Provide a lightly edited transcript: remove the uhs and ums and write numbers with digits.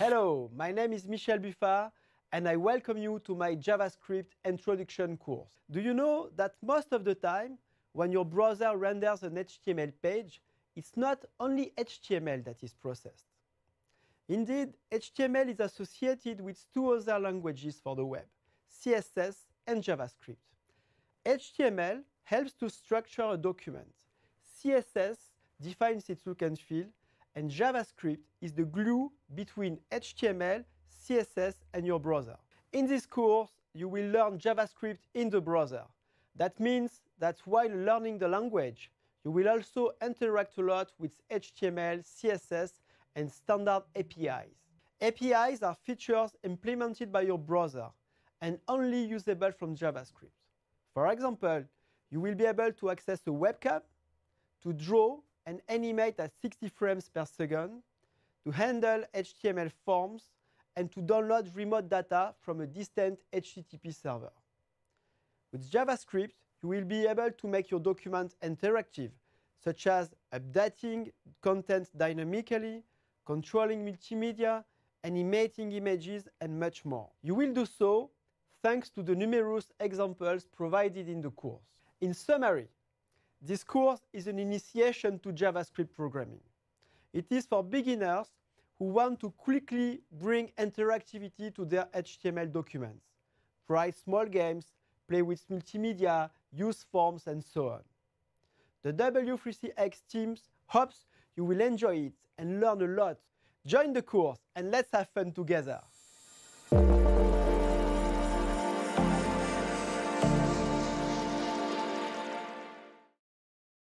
Hello, my name is Michel Buffa and I welcome you to my JavaScript introduction course. Do you know that most of the time when your browser renders an HTML page, it's not only HTML that is processed. Indeed, HTML is associated with two other languages for the web, CSS and JavaScript. HTML helps to structure a document, CSS defines its look and feel, and JavaScript is the glue between HTML, CSS, and your browser. In this course, you will learn JavaScript in the browser. That means that while learning the language, you will also interact a lot with HTML, CSS, and standard APIs. APIs are features implemented by your browser and only usable from JavaScript. For example, you will be able to access a webcam, to draw and animate at 60 frames per second, to handle HTML forms, and to download remote data from a distant HTTP server. With JavaScript, you will be able to make your document interactive, such as updating content dynamically, controlling multimedia, animating images, and much more. You will do so thanks to the numerous examples provided in the course. In summary, this course is an initiation to JavaScript programming. It is for beginners who want to quickly bring interactivity to their HTML documents, try small games, play with multimedia, use forms, and so on. The W3CX team hopes you will enjoy it and learn a lot. Join the course and let's have fun together.